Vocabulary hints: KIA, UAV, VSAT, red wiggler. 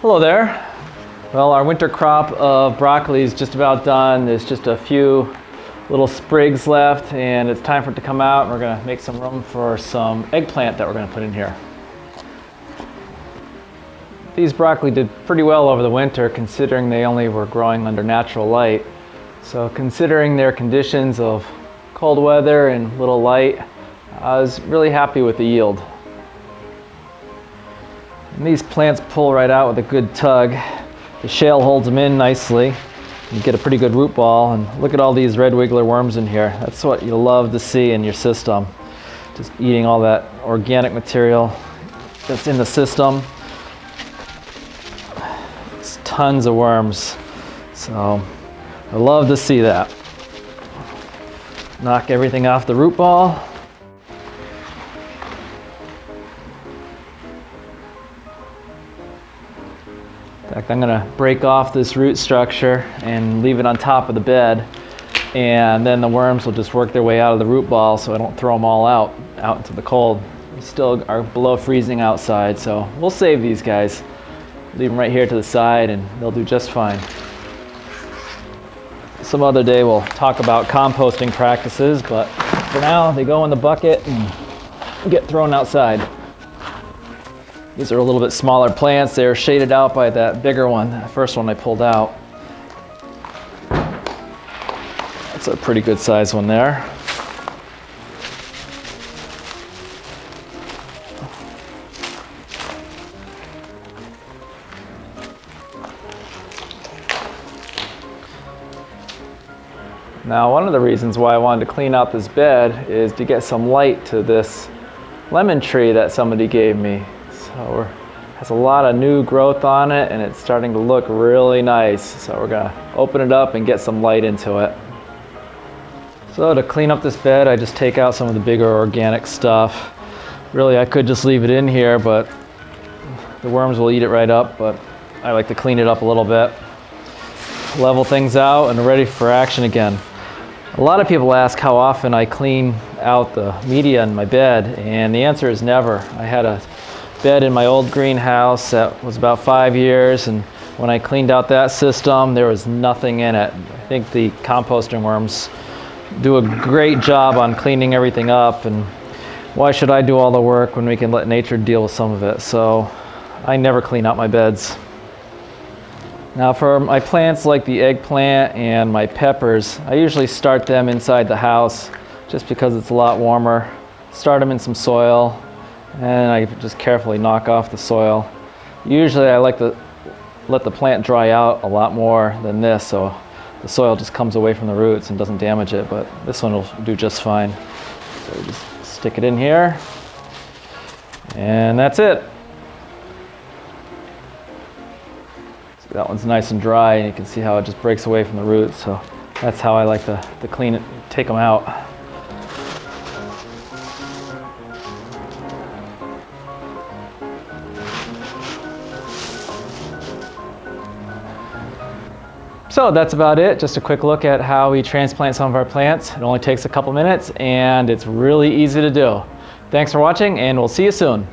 Hello there. Well, our winter crop of broccoli is just about done. There's just a few little sprigs left and it's time for it to come out. We're gonna make some room for some eggplant that we're gonna put in here. These broccoli did pretty well over the winter considering they only were growing under natural light. So considering their conditions of cold weather and little light, I was really happy with the yield. And these plants pull right out with a good tug. The shale holds them in nicely. You get a pretty good root ball, and look at all these red wiggler worms in here. That's what you love to see in your system. Just eating all that organic material that's in the system. It's tons of worms. So I love to see that. Knock everything off the root ball. In fact, I'm going to break off this root structure and leave it on top of the bed, and then the worms will just work their way out of the root ball so I don't throw them all out into the cold. We still are below freezing outside, so we'll save these guys. Leave them right here to the side and they'll do just fine. Some other day we'll talk about composting practices, but for now they go in the bucket and get thrown outside. These are a little bit smaller plants. They're shaded out by that bigger one, the first one I pulled out. That's a pretty good size one there. Now, one of the reasons why I wanted to clean out this bed is to get some light to this lemon tree that somebody gave me. So it has a lot of new growth on it and it's starting to look really nice. So we're gonna open it up and get some light into it. So to clean up this bed, I just take out some of the bigger organic stuff. Really, I could just leave it in here, but the worms will eat it right up, but I like to clean it up a little bit. Level things out and ready for action again. A lot of people ask how often I clean out the media in my bed, and the answer is never. I had a bed in my old greenhouse that was about 5 years, and when I cleaned out that system there was nothing in it. I think the composting worms do a great job on cleaning everything up, and why should I do all the work when we can let nature deal with some of it? So I never clean out my beds. Now for my plants like the eggplant and my peppers, I usually start them inside the house just because it's a lot warmer. Start them in some soil, and I just carefully knock off the soil. Usually I like to let the plant dry out a lot more than this, so the soil just comes away from the roots and doesn't damage it, but this one will do just fine. So just stick it in here, and that's it. So that one's nice and dry, and you can see how it just breaks away from the roots, so that's how I like to clean it, take them out. So that's about it. Just a quick look at how we transplant some of our plants. It only takes a couple minutes and it's really easy to do. Thanks for watching, and we'll see you soon.